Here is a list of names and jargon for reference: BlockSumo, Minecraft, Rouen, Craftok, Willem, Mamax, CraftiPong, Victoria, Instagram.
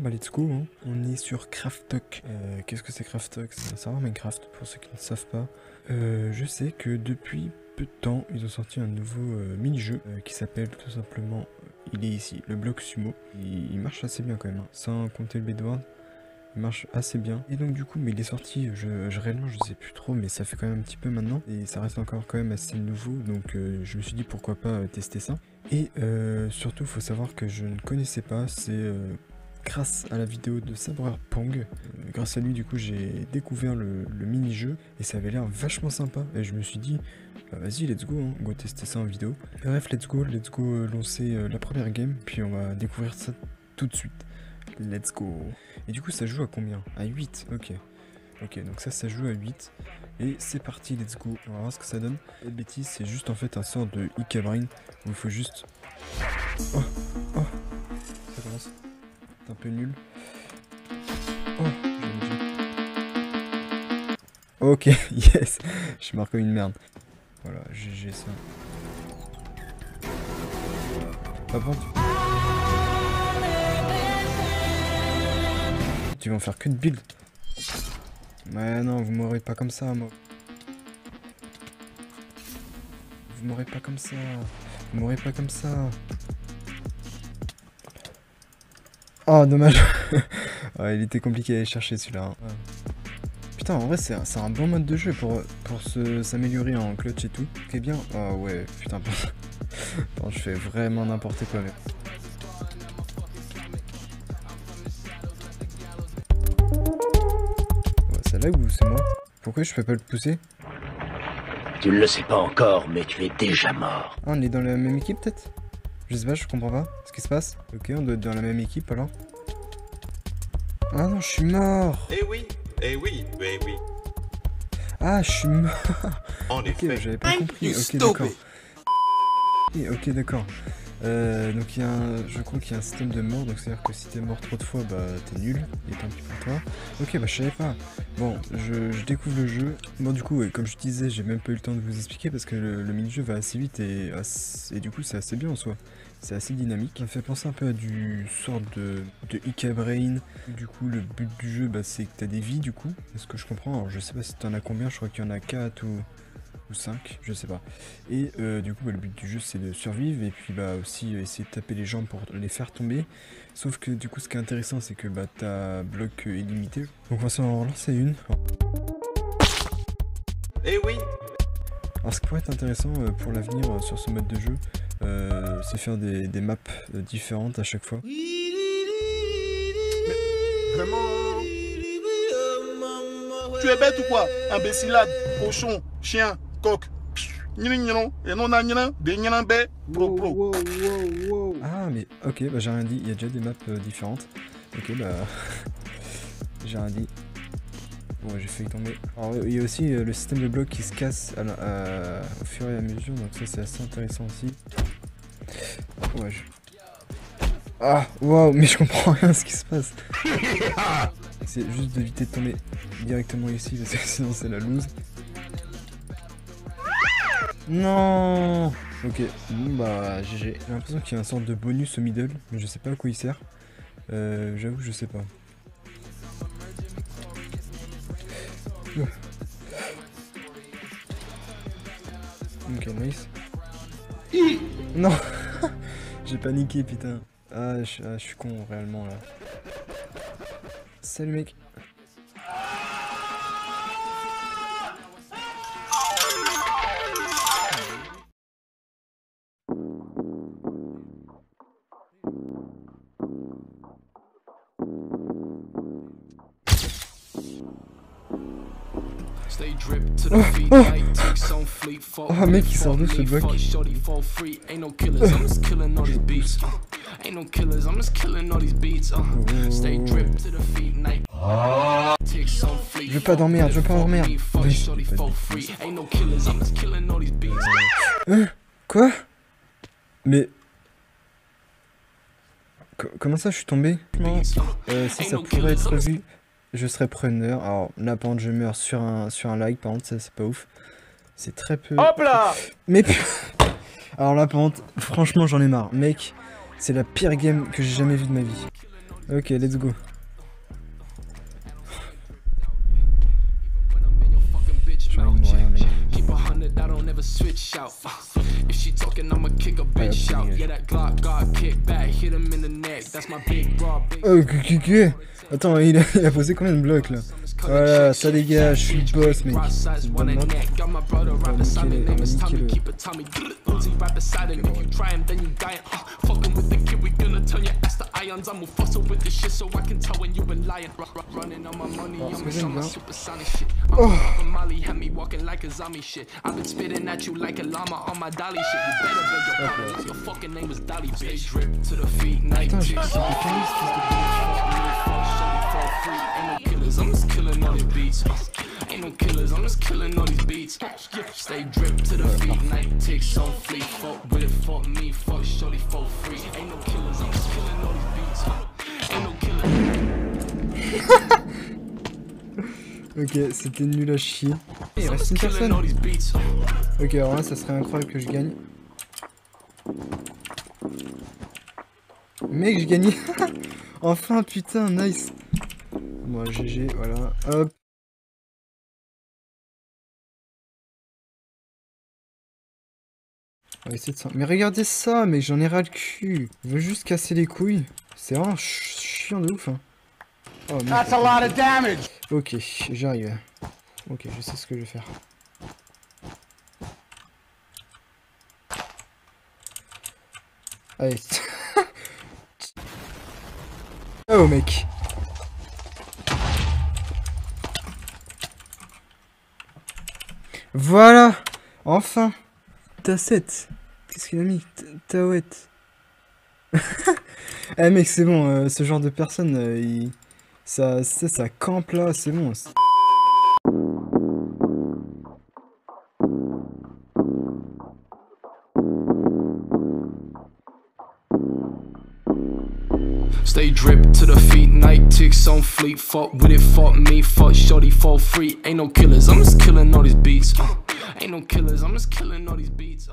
bah let's go, hein. On est sur Craftok. Qu'est-ce que c'est Craftok? C'est un serveur Minecraft pour ceux qui ne savent pas. Je sais que depuis peu de temps, ils ont sorti un nouveau mini-jeu qui s'appelle tout simplement, il est ici, le BlockSumo. Il marche assez bien quand même, hein. Sans compter le bedward. Il marche assez bien. Et donc du coup, mais il est sorti, réellement je sais plus trop, mais ça fait quand même un petit peu maintenant. Et ça reste encore quand même assez nouveau, donc je me suis dit pourquoi pas tester ça. Et surtout, faut savoir que je ne connaissais pas, c'est grâce à la vidéo de CraftiPong. Grâce à lui, du coup, j'ai découvert le mini-jeu et ça avait l'air vachement sympa. Et je me suis dit, bah, vas-y, let's go, hein, go tester ça en vidéo. Bref, let's go lancer la première game, puis on va découvrir ça tout de suite. Let's go. Et du coup ça joue à combien? À 8, ok. Ok, donc ça joue à 8. Et c'est parti, let's go. On va voir ce que ça donne. La bêtise, c'est juste en fait un sort de Icabrine où il faut juste... Oh, oh. Ça commence. C'est un peu nul. Oh, j'ai... Ok, yes. Je suis marqué une merde. Voilà, GG ça. Par contre... Tu vas en faire que de build. Ouais non, vous m'aurez pas comme ça, moi. Vous m'aurez pas comme ça. Vous m'aurez pas comme ça. Oh dommage. Ouais, il était compliqué à aller chercher celui-là, hein. Ouais. Putain, en vrai c'est un bon mode de jeu pour s'améliorer en clutch et tout. Ok bien. Oh ouais, putain. Je fais vraiment n'importe quoi mais... Là ou c'est moi? Pourquoi je peux pas le pousser? Tu ne le sais pas encore, mais tu es déjà mort. Ah, on est dans la même équipe peut-être? Je sais pas, je comprends pas ce qui se passe. Ok, on doit être dans la même équipe alors. Ah non, je suis mort. Eh oui, eh oui, eh oui. Ah, je suis mort. En effet, j'avais pas compris. Ok, d'accord. Ok, d'accord. Donc il y a je crois qu'il y a un système de mort, donc c'est à dire que si t'es mort trop de fois, bah t'es nul, et tant pis pour toi. Ok, bah je savais pas. Bon, je découvre le jeu. Bon du coup, ouais, comme je disais, j'ai même pas eu le temps de vous expliquer parce que le mini-jeu va assez vite et du coup c'est assez bien en soi. C'est assez dynamique. Ça me fait penser un peu à du sort de Icabrain. Du coup, le but du jeu, bah c'est que t'as des vies du coup. Est-ce que je comprends? Alors je sais pas si t'en as combien, je crois qu'il y en a 4 ou 5, je sais pas. Et du coup bah, le but du jeu c'est de survivre et puis bah aussi essayer de taper les gens pour les faire tomber. Sauf que du coup ce qui est intéressant c'est que bah t'as bloc illimité. Donc on va en relancer une. Eh oui. Alors ce qui pourrait être intéressant pour l'avenir sur ce mode de jeu, c'est faire des maps différentes à chaque fois. Mais, vraiment. Tu es bête ou quoi? Imbécilade, cochon, chien. Coq. Ah mais ok, bah j'ai rien dit, il y a déjà des maps différentes. Ok bah j'ai rien dit. Bon j'ai failli tomber. Alors il y a aussi le système de blocs qui se casse au fur et à mesure, donc ça c'est assez intéressant aussi. Ouais je... Ah waouh, mais je comprends rien à ce qui se passe. C'est juste d'éviter de tomber directement ici parce que sinon c'est la loose. Non. Ok, bon bah GG. J'ai l'impression qu'il y a un sort de bonus au middle, mais je sais pas à quoi il sert. J'avoue, je sais pas. Ok, nice. Non. J'ai paniqué, putain. Ah, je suis con, réellement, là. Salut, mec. Oh, oh. Oh mec, il sort de ce bug. Oh. Je veux pas d'emmerde, Quoi? Mais... Comment ça je suis tombé? Si ça pourrait être vu... Je serais preneur. Alors là par contre je meurs sur un lag, par contre ça c'est pas ouf. C'est très peu. Hop là. Mais alors là par contre franchement j'en ai marre. Mec, c'est la pire game que j'ai jamais vue de ma vie. Ok, let's go. Ok. Attends, il a posé combien de blocs là? Voilà, ça les gars, je suis boss mec. I'm just killing all these beats. Ain't no killers, I'm just killing all these beats. Stay dripped to the feet, night ticks on fleek. Fuck with it, fuck me, fuck surely, fuck free. Ain't no killers, I'm just killing all these beats. Ain't no killers. Ok, c'était nul à chier. Il reste une personne. Ok, alors là, ça serait incroyable que je gagne. Mec, j'ai gagné. Enfin, putain, nice. Moi GG, voilà, hop. On va essayer de ça. Mais regardez ça, mais j'en ai ras le cul. Il veut juste casser les couilles. C'est vraiment chiant de ouf. Hein. Oh, that's a lot of damage. Ok, j'arrive. Ok, je sais ce que je vais faire. Allez. Oh mec. Voilà, enfin Tassette. Qu'est-ce qu'il a mis? Taouette. Eh mec, c'est bon, ce genre de personne, ça campe là, c'est bon. Stay dripped to the feet, night ticks on fleet. Fuck with it, fuck me, fuck shorty, fall free. Ain't no killers, I'm just killing all these beats. Ain't no killers, I'm just killing all these beats.